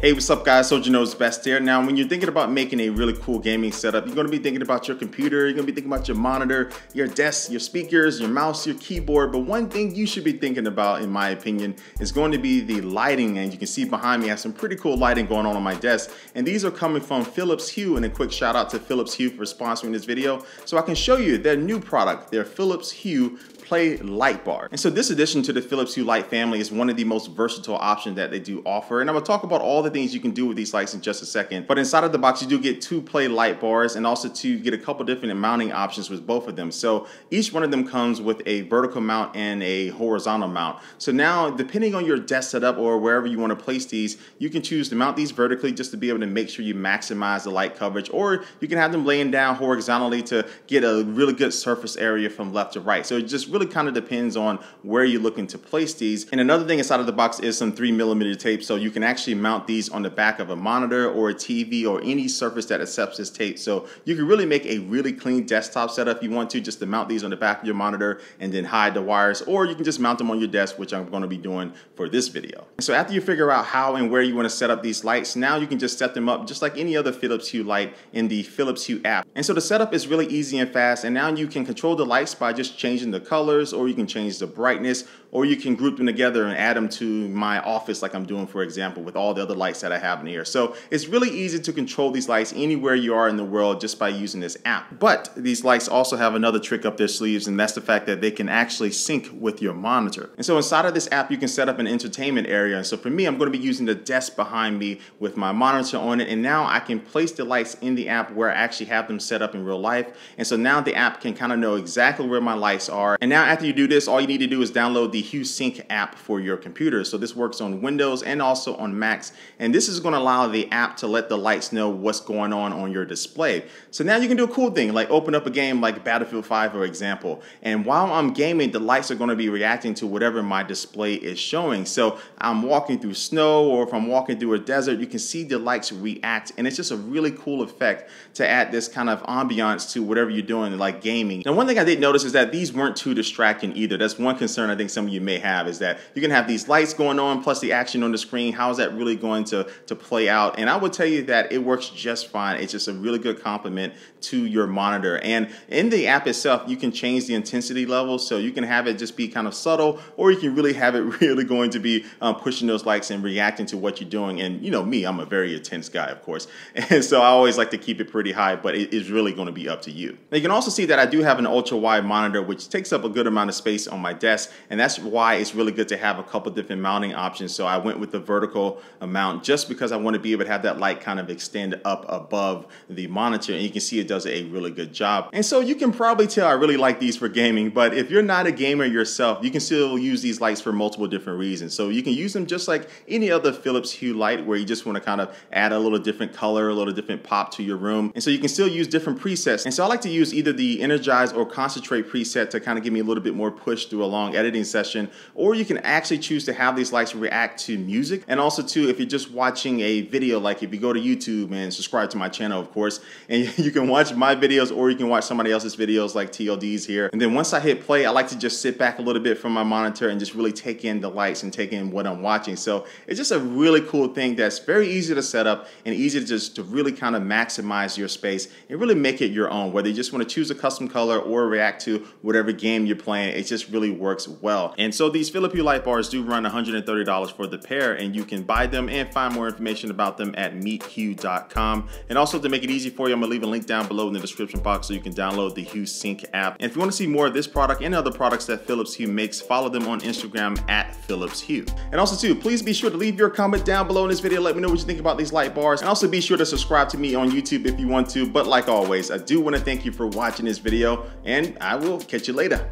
Hey, what's up guys, Soldier Knows Best here. Now, when you're thinking about making a really cool gaming setup, you're gonna be thinking about your computer, you're gonna be thinking about your monitor, your desk, your speakers, your mouse, your keyboard, but one thing you should be thinking about, in my opinion, is going to be the lighting, and you can see behind me I have some pretty cool lighting going on my desk, and these are coming from Philips Hue, and a quick shout out to Philips Hue for sponsoring this video, so I can show you their new product, their Philips Hue Play Light Bar. And so this addition to the Philips Hue Light family is one of the most versatile options that they do offer, and I'm gonna talk about all the things you can do with these lights in just a second. But inside of the box, you do get two Play Light Bars, and also you get a couple different mounting options with both of them. So each one of them comes with a vertical mount and a horizontal mount. So now, depending on your desk setup or wherever you want to place these, you can choose to mount these vertically just to be able to make sure you maximize the light coverage, or you can have them laying down horizontally to get a really good surface area from left to right. So it just really kind of depends on where you're looking to place these. And another thing inside of the box is some 3mm tape, so you can actually mount these on the back of a monitor or a TV or any surface that accepts this tape. So you can really make a really clean desktop setup if you want to, just to mount these on the back of your monitor and then hide the wires, or you can just mount them on your desk, which I'm going to be doing for this video. So after you figure out how and where you want to set up these lights, now you can just set them up just like any other Philips Hue light in the Philips Hue app. And so the setup is really easy and fast, and now you can control the lights by just changing the color, or you can change the brightness, or you can group them together and add them to my office like I'm doing, for example, with all the other lights that I have in here. So it's really easy to control these lights anywhere you are in the world just by using this app. But these lights also have another trick up their sleeves, and that's the fact that they can actually sync with your monitor. And so inside of this app, you can set up an entertainment area. And so for me, I'm going to be using the desk behind me with my monitor on it, and now I can place the lights in the app where I actually have them set up in real life. And so now the app can kind of know exactly where my lights are. And now after you do this, all you need to do is download the Hue Sync app for your computer. So this works on Windows and also on Macs, and this is going to allow the app to let the lights know what's going on your display. So now you can do a cool thing like open up a game like Battlefield 5, for example, and while I'm gaming, the lights are going to be reacting to whatever my display is showing. So I'm walking through snow, or if I'm walking through a desert, you can see the lights react, and it's just a really cool effect to add this kind of ambiance to whatever you're doing, like gaming. Now, one thing I did notice is that these weren't too distracting either. That's one concern I think some of you may have, is that you can have these lights going on plus the action on the screen. How is that really going to play out? And I would tell you that it works just fine. It's just a really good complement to your monitor. And in the app itself, you can change the intensity level, so you can have it just be kind of subtle, or you can really have it really going to be pushing those lights and reacting to what you're doing. And you know me, I'm a very intense guy, of course, and so I always like to keep it pretty high, but it is really going to be up to you. Now you can also see that I do have an ultra wide monitor, which takes up a good amount of space on my desk, and that's why it's really good to have a couple different mounting options. So I went with the vertical mount just because I want to be able to have that light kind of extend up above the monitor, and you can see it does a really good job. And so you can probably tell I really like these for gaming, but if you're not a gamer yourself, you can still use these lights for multiple different reasons. So you can use them just like any other Philips Hue light, where you just want to kind of add a little different color, a little different pop to your room, and so you can still use different presets. And so I like to use either the Energize or Concentrate preset to kind of give me a little bit more push through a long editing session, or you can actually choose to have these lights react to music. And also too, if you're just watching a video, like if you go to YouTube and subscribe to my channel, of course, and you can watch my videos, or you can watch somebody else's videos like TLD's here, and then once I hit play, I like to just sit back a little bit from my monitor and just really take in the lights and take in what I'm watching. So it's just a really cool thing that's very easy to set up and easy to just to really kind of maximize your space and really make it your own, whether you just want to choose a custom color or react to whatever game you're playing. It just really works well. And so these Philips Hue light bars do run $130 for the pair, and you can buy them and find more information about them at meethue.com. And also, to make it easy for you, I'm gonna leave a link down below in the description box so you can download the Hue Sync app. And if you want to see more of this product and other products that Philips Hue makes, follow them on Instagram at Philips Hue. And also too, please be sure to leave your comment down below in this video. Let me know what you think about these light bars, and also be sure to subscribe to me on YouTube if you want to. But like always, I do want to thank you for watching this video, and I will catch you later.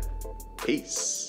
Peace.